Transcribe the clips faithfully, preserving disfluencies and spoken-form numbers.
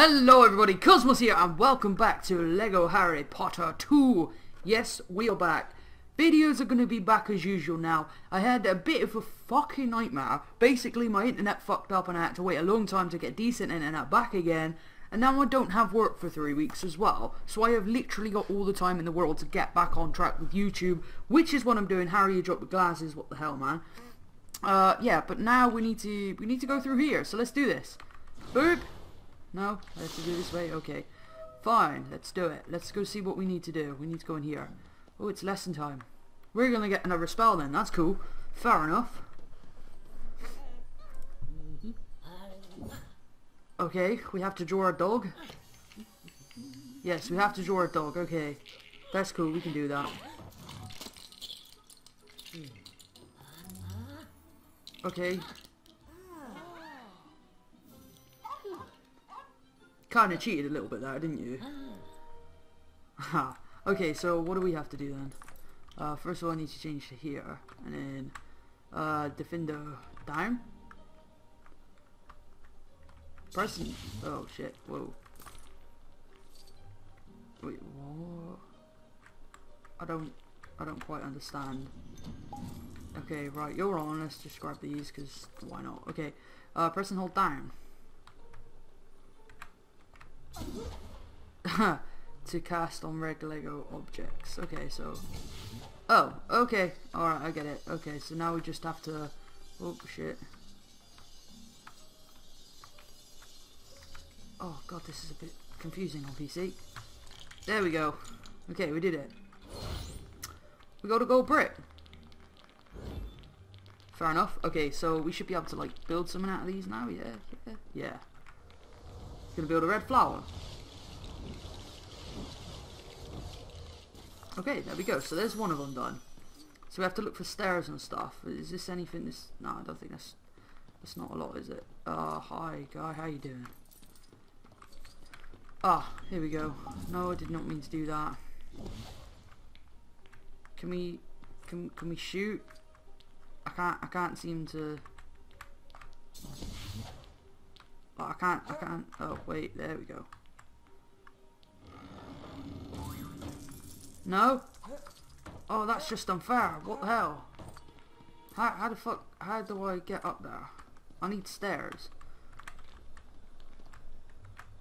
Hello everybody, Cosmos here and welcome back to LEGO Harry Potter two. Yes, we are back. Videos are going to be back as usual now. I had a bit of a fucking nightmare. Basically my internet fucked up and I had to wait a long time to get decent internet back again. And now I don't have work for three weeks as well. So I have literally got all the time in the world to get back on track with YouTube. Which is what I'm doing. Harry, you dropped the glasses, what the hell man. Uh, yeah, but now we need to, we need to go through here. So let's do this. Boop. No, I have to do this way. Okay, fine. Let's do it. Let's go see what we need to do. We need to go in here. Oh, it's lesson time. We're gonna get another spell then. That's cool. Fair enough. Okay, we have to draw a dog. Yes, we have to draw a dog. Okay, that's cool. We can do that. Okay. Kinda cheated a little bit there, didn't you? Okay, so what do we have to do then? Uh, first of all, I need to change to here, and then uh, Defender down. Pressing. Oh shit! Whoa. Wait, what? I don't. I don't quite understand. Okay, right, you're on. Let's just grab these, cause why not? Okay, uh, press and hold down. To cast on red Lego objects. Okay, so oh, okay, alright, I get it. Okay, so now we just have to oh shit. Oh god, this is a bit confusing on P C. There we go. Okay, we did it. We got a gold brick. Fair enough. Okay, so we should be able to like build something out of these now, yeah, yeah. Yeah. Gonna build a red flower. Okay, there we go. So there's one of them done. So we have to look for stairs and stuff. Is this anything? This no, I don't think that's that's not a lot, is it? Uh, hi guy, how you doing? Ah, here we go. No, I did not mean to do that. Can we can can we shoot? I can't I can't seem to. Oh, I can't I can't. Oh wait, there we go. No? Oh, that's just unfair. What the hell? How, how the fuck... How do I get up there? I need stairs.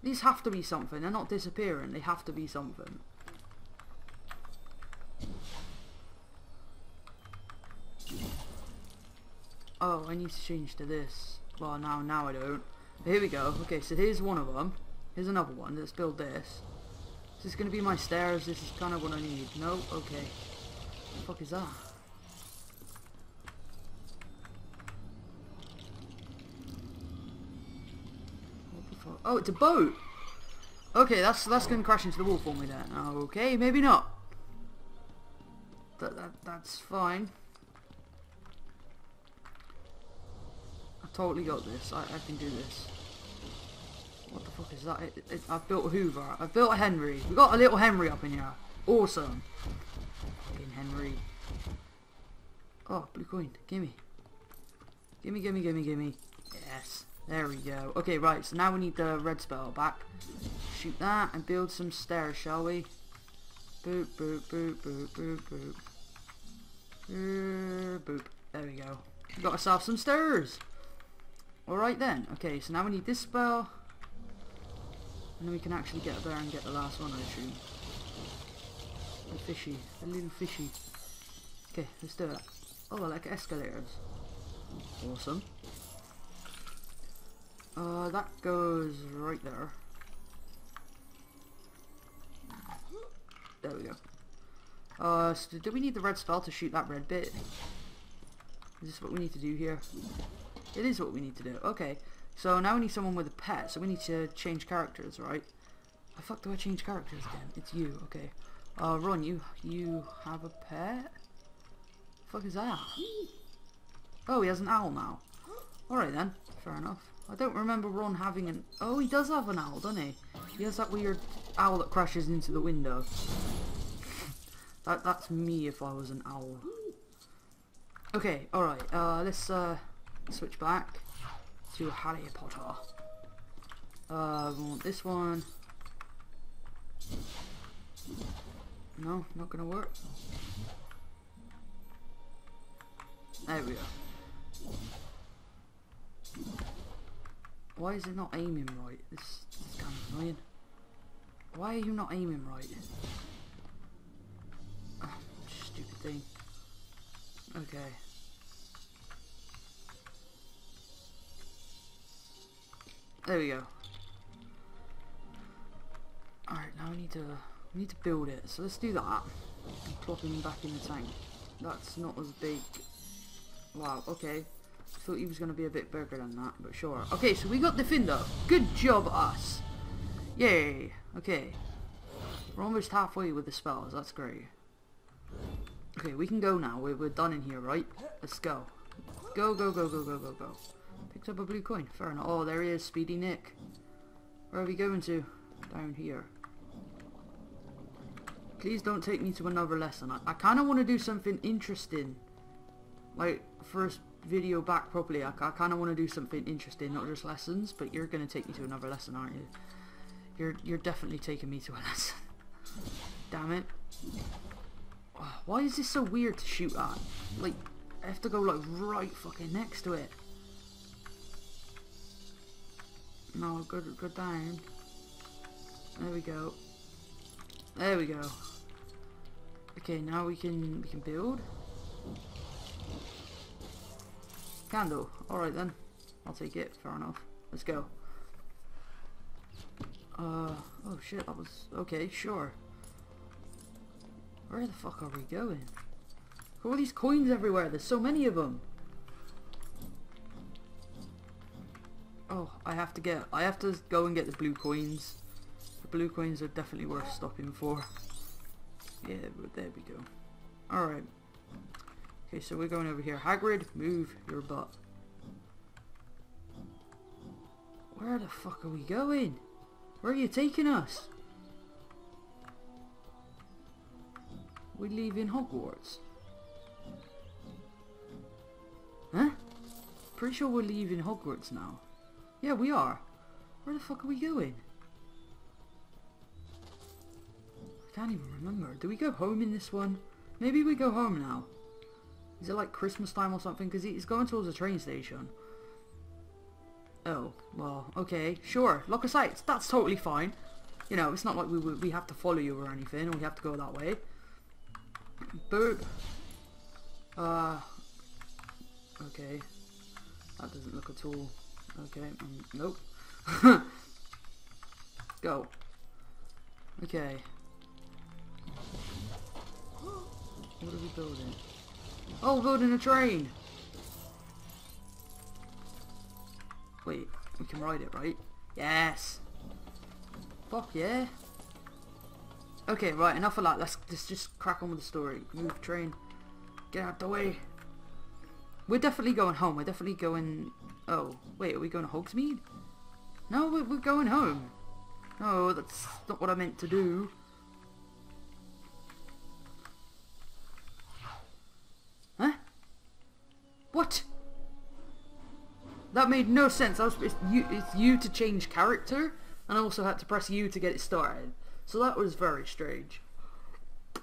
These have to be something. They're not disappearing. They have to be something. Oh, I need to change to this. Well, now, now I don't. But here we go. Okay, so here's one of them. Here's another one. Let's build this. Is this going to be my stairs? This is kind of what I need. No? Okay. What the fuck is that? What the fuck? Oh, it's a boat! Okay, that's that's going to crash into the wall for me then. Okay, maybe not. That, that, that's fine. I totally got this. I, I can do this. What the fuck is that? It, it, it, I've built a Hoover. I've built a Henry. We got a little Henry up in here. Awesome. Fucking Henry. Oh, blue coin. Gimme. Gimme, gimme, gimme, gimme. Yes. There we go. Okay, right. So now we need the red spell back. Shoot that and build some stairs, shall we? Boop, boop, boop, boop, boop, boop. Uh, boop. There we go. We got ourselves some stairs. Alright then. Okay, so now we need this spell. And then we can actually get up there and get the last one, I assume. A fishy. A little fishy. Okay, let's do it. Oh, I like escalators. Awesome. Uh, that goes right there. There we go. Uh, so do we need the red spell to shoot that red bit? Is this what we need to do here? It is what we need to do. Okay. So now we need someone with a pet, so we need to change characters, right? How the fuck do I change characters again? It's you, okay. Uh, Ron, you you have a pet? The fuck is that? Oh, he has an owl now. Alright then, fair enough. I don't remember Ron having an... Oh, he does have an owl, doesn't he? He has that weird owl that crashes into the window. that That's me if I was an owl. Okay, alright, uh, let's uh, switch back to Harry Potter. Uh, we want this one. No, not gonna work. There we go. Why is it not aiming right? This, this is kind of annoying. Why are you not aiming right? Oh, stupid thing. Okay. There we go. Alright, now we need to we need to build it. So let's do that. And plop him back in the tank. That's not as big. Wow, okay. I thought he was going to be a bit bigger than that, but sure. Okay, so we got the Defender. Good job, us. Yay. Okay. We're almost halfway with the spells. That's great. Okay, we can go now. We're, we're done in here, right? Let's go. Go, go, go, go, go, go, go. Picked up a blue coin. Fair enough. Oh, there he is, Speedy Nick. Where are we going to? Down here. Please don't take me to another lesson. I, I kind of want to do something interesting. Like, first video back properly, I, I kind of want to do something interesting, not just lessons, but you're going to take me to another lesson, aren't you? You're you're definitely taking me to a lesson. Damn it. Oh, why is this so weird to shoot at? Like, I have to go, like, right fucking next to it. No, go, go down. There we go. There we go. Okay, now we can, we can build. Candle. Alright then. I'll take it. Fair enough. Let's go. Uh, oh shit, that was... Okay, sure. Where the fuck are we going? Look at all these coins everywhere. There's so many of them. Oh, I have to get... I have to go and get the blue coins. The blue coins are definitely worth stopping for. Yeah, but there we go. Alright. Okay, so we're going over here. Hagrid, move your butt. Where the fuck are we going? Where are you taking us? We're leaving Hogwarts. Huh? Pretty sure we're leaving Hogwarts now. Yeah, we are. Where the fuck are we going? I can't even remember. Do we go home in this one? Maybe we go home now. Is it like Christmas time or something? Because he's going towards a train station. Oh, well, okay, sure. Lock of sights, that's totally fine. You know, it's not like we we have to follow you or anything, or we have to go that way. Boop. Uh, okay. That doesn't look at all. Okay, um, nope. Go. Okay. What are we building? Oh, building a train! Wait, we can ride it, right? Yes! Fuck yeah! Okay, right, enough of that. Let's, let's just crack on with the story. Move train. Get out the way. We're definitely going home. We're definitely going... Oh, wait, are we going to Hogsmeade? No, we're, we're going home. No, that's not what I meant to do. What? That made no sense. I was, it's, you, it's you to change character, and I also had to press U to get it started. So that was very strange.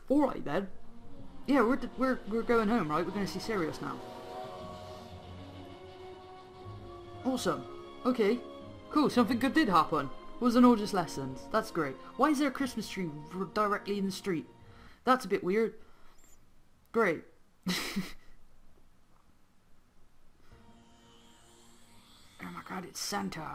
All right then. Yeah, we're we're we're going home, right? We're going to see Sirius now. Awesome. Okay. Cool. Something good did happen. It wasn't all just lessons. That's great. Why is there a Christmas tree directly in the street? That's a bit weird. Great. Oh my god, it's Santa!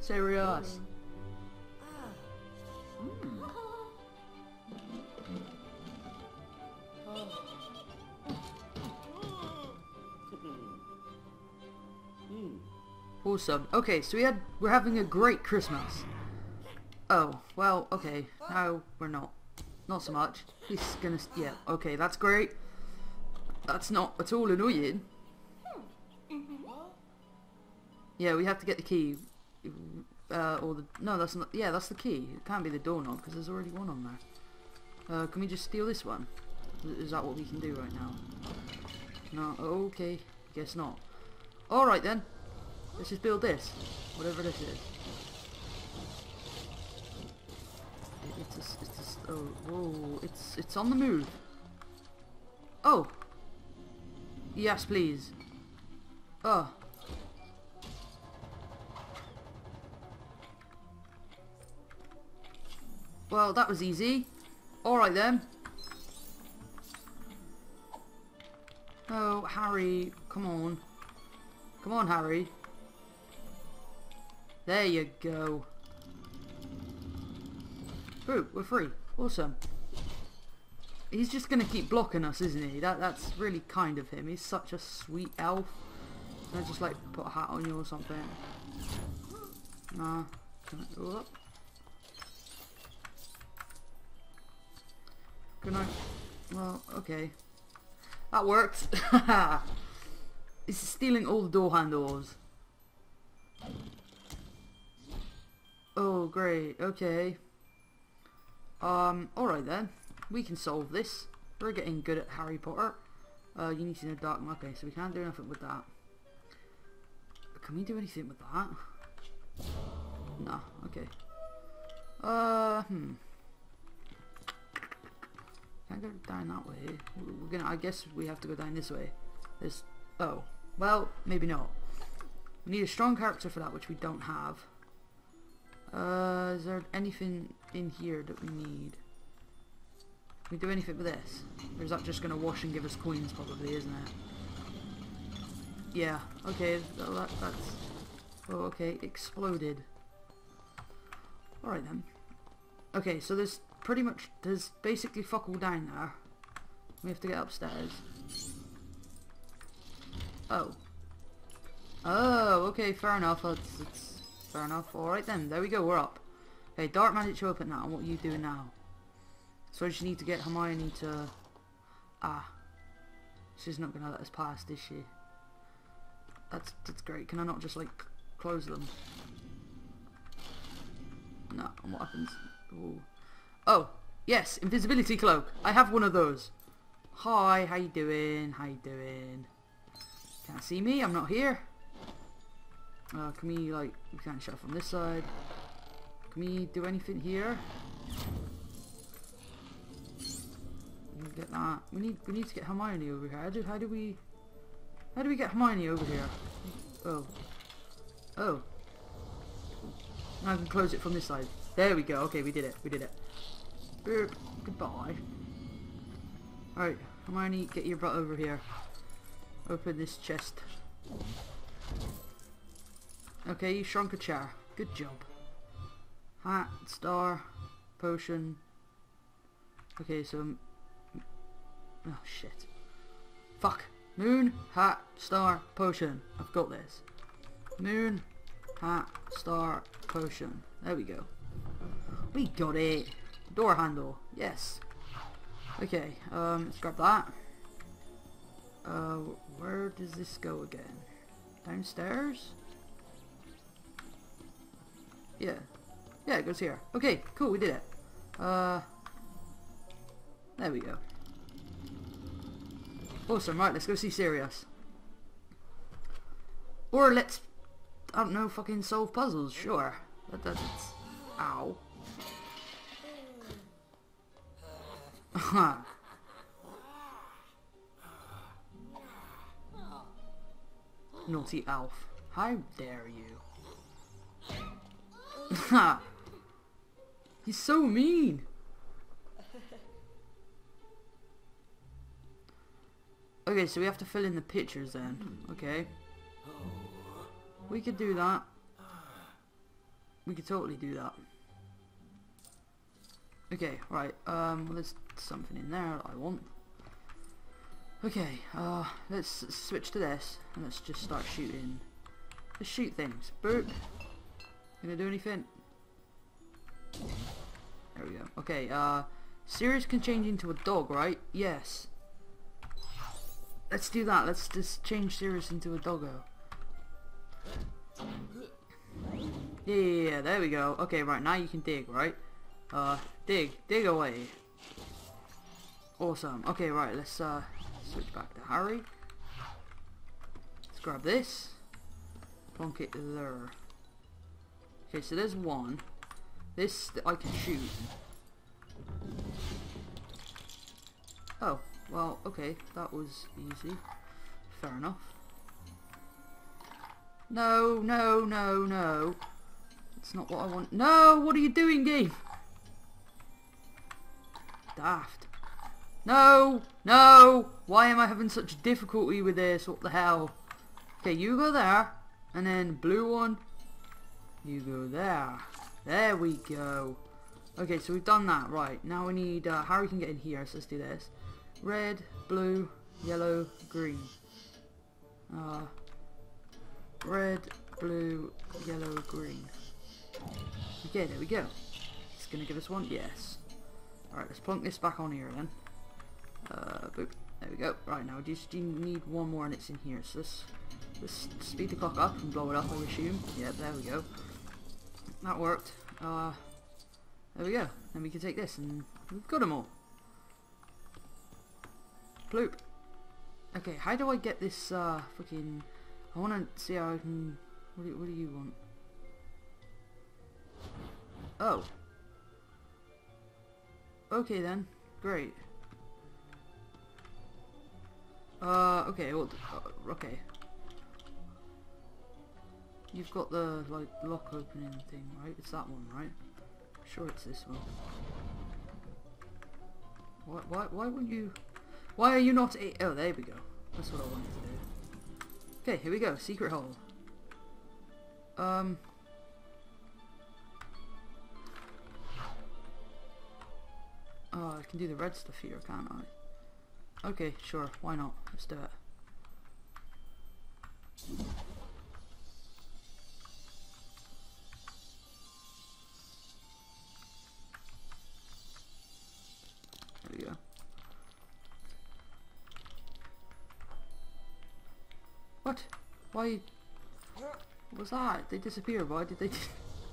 Serious! Mm. Awesome. Okay, so we had we're having a great Christmas. Oh, well, okay, no, we're not. Not so much. He's gonna, yeah, okay, that's great. That's not at all annoying. Yeah, we have to get the key. Uh, or the, no, that's not, yeah, that's the key. It can't be the doorknob, because there's already one on there. Uh, can we just steal this one? Is that what we can do right now? No, okay, guess not. Alright then, let's just build this, whatever this is. It's a, it's a, oh, whoa, it's, it's on the move. Oh! Yes, please. Oh. Well, that was easy. Alright then. Oh, Harry, come on. Come on, Harry. There you go. Ooh, we're free. Awesome. He's just going to keep blocking us, isn't he? That That's really kind of him. He's such a sweet elf. Can I just, like, put a hat on you or something? Nah. Can I, oh, can I... Well, okay. That works. He's stealing all the door handles. Oh, great. Okay. Um, alright then. We can solve this. We're getting good at Harry Potter. Uh, you need to know dark. Okay, so we can't do nothing with that. Can we do anything with that? Nah, okay. Uh, hmm. Can't go down that way. We're gonna, I guess we have to go down this way. This, oh. Well, maybe not. We need a strong character for that, which we don't have. Uh, is there anything in here that we need? Can we do anything with this? Or is that just going to wash and give us coins probably, isn't it? Yeah, okay, that, that, that's... Oh, okay, exploded. Alright then. Okay, so there's pretty much... There's basically fuck all down there. We have to get upstairs. Oh. Oh, okay, fair enough. That's, that's fair enough. Alright then, there we go, we're up. Okay, dark magic, show up at now. What are you doing now? So I just need to get Hermione to... Ah. She's not going to let us past, is she? That's that's great. Can I not just, like, close them? No. And what happens? Ooh. Oh. Yes. Invisibility cloak. I have one of those. Hi. How you doing? How you doing? Can't see me. I'm not here. Uh, can we, like... We can't shut from this side. Can we do anything here? Get that. We need we need to get Hermione over here. How do how do we how do we get Hermione over here? Oh. Oh. Now I can close it from this side. There we go. Okay, we did it. We did it. Boop. Goodbye. Alright, Hermione, get your butt over here. Open this chest. Okay, you shrunk a chair. Good job. Hat, star, potion. Okay, so oh shit. Fuck. Moon, hat, star, potion. I've got this. Moon, hat, star, potion. There we go. We got it. Door handle. Yes. Okay, um, let's grab that. Uh, where does this go again? Downstairs? Yeah. Yeah, it goes here. Okay, cool, we did it. Uh, there we go. Awesome, right, let's go see Sirius. Or let's, I don't know, fucking solve puzzles, sure. That does it. Ow. Naughty elf. How dare you. Ha! He's so mean! Okay, so we have to fill in the pictures then. Okay. We could do that. We could totally do that. Okay, right. Um, well, there's something in there that I want. Okay, uh, let's switch to this. And let's just start shooting. Let's shoot things. Boop. Gonna do anything? There we go. Okay, uh, Sirius can change into a dog, right? Yes. Let's do that. Let's just change Sirius into a doggo. Yeah, yeah, yeah, there we go. Okay, right, now you can dig, right? Uh, dig. Dig away. Awesome. Okay, right, let's uh, switch back to Harry. Let's grab this. Plonk it there. Okay, so there's one. This I can shoot. Oh, well, okay, that was easy. Fair enough. No, no, no, no. It's not what I want. No, what are you doing, game? Daft. No, no. Why am I having such difficulty with this? What the hell? Okay, you go there. And then blue one. You go there. There we go. Okay, so we've done that. Right, now we need... Uh, Harry can get in here, so let's do this. Red, blue, yellow, green. Uh, red, blue, yellow, green. Okay, there we go. It's going to give us one. Yes. Alright, let's plonk this back on here then. Uh, boop. There we go. Right, now we just need one more and it's in here. So let's, let's speed the clock up and blow it up, I assume. Yeah, there we go. That worked. Uh... There we go. Then we can take this and we've got them all. Bloop. Okay, how do I get this uh, freaking... I want to see how I can... What do, what do you want? Oh. Okay then. Great. Uh, okay, well... Uh, okay. You've got the, like, lock opening thing, right? It's that one, right? Sure, it's this one. Why, why, why would you... Why are you not a... Oh, there we go. That's what I wanted to do. Okay, here we go. Secret hole. Um... Oh, I can do the red stuff here, can't I? Okay, sure. Why not? Let's do it. What? Why? What was that? They disappeared. Why did they?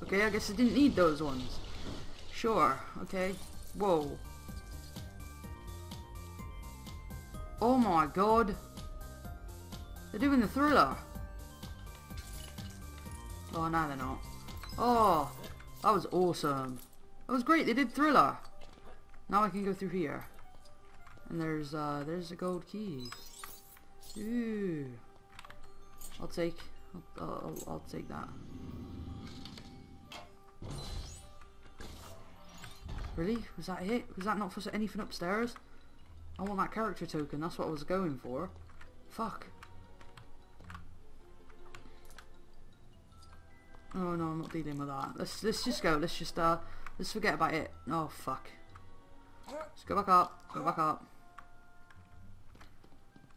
Okay, I guess I didn't need those ones. Sure. Okay. Whoa. Oh my god. They're doing the Thriller. Oh, no they're not. Oh, that was awesome. That was great. They did Thriller. Now I can go through here. And there's uh, there's a gold key. Ooh. I'll take, I'll, I'll, I'll take that. Really? Was that it? Was that not for anything upstairs? I want that character token, that's what I was going for. Fuck. Oh no, I'm not dealing with that. Let's, let's just go, let's just, uh, let's forget about it. Oh fuck. Let's go back up, go back up.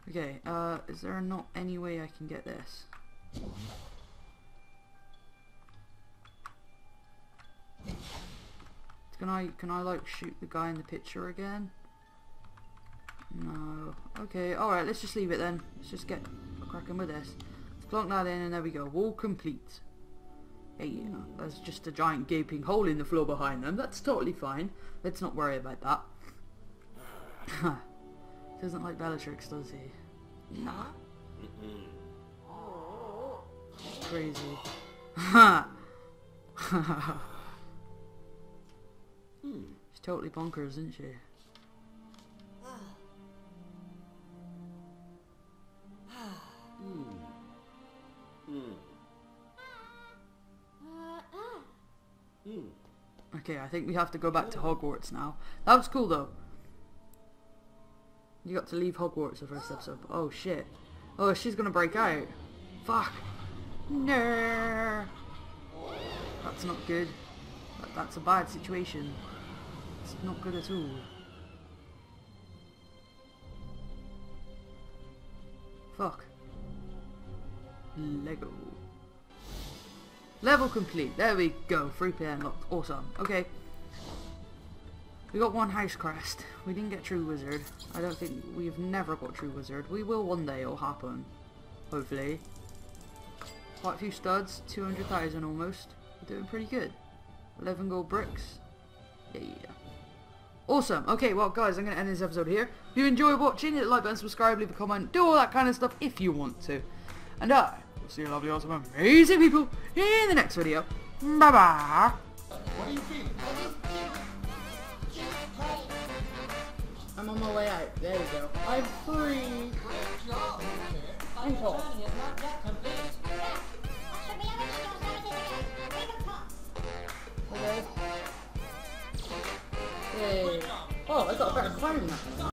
Okay, uh, is there not any way I can get this? Can I, can I like shoot the guy in the picture again? No. Okay, alright, let's just leave it then. Let's just get cracking with this. Let's plonk that in and there we go. Wall complete. Hey, yeah, that's just a giant gaping hole in the floor behind them. That's totally fine. Let's not worry about that. Doesn't like Bellatrix, does he? Nah. Crazy. Ha! She's totally bonkers, isn't she? Okay, I think we have to go back to Hogwarts now. That was cool though. You got to leave Hogwarts the first episode. Oh shit. Oh, she's gonna break out. Fuck. No. That's not good. That, that's a bad situation. It's not good at all. Fuck. Lego. Level complete. There we go. three P M locked. Awesome. Okay. We got one house crest. We didn't get True Wizard. I don't think we've never got True Wizard. We will one day. It'll happen. Hopefully. Quite a few studs. two hundred thousand almost. We're doing pretty good. eleven gold bricks. Yeah. Awesome. Okay, well guys, I'm going to end this episode here. If you enjoy watching, hit the like button, subscribe, leave a comment, do all that kind of stuff if you want to. And I uh, will see you lovely, awesome, amazing people in the next video. Bye bye. What do you think? I'm on my way out. There we go. I'm free. I'm full. Hello. Hey. Oh, I got a better climb now.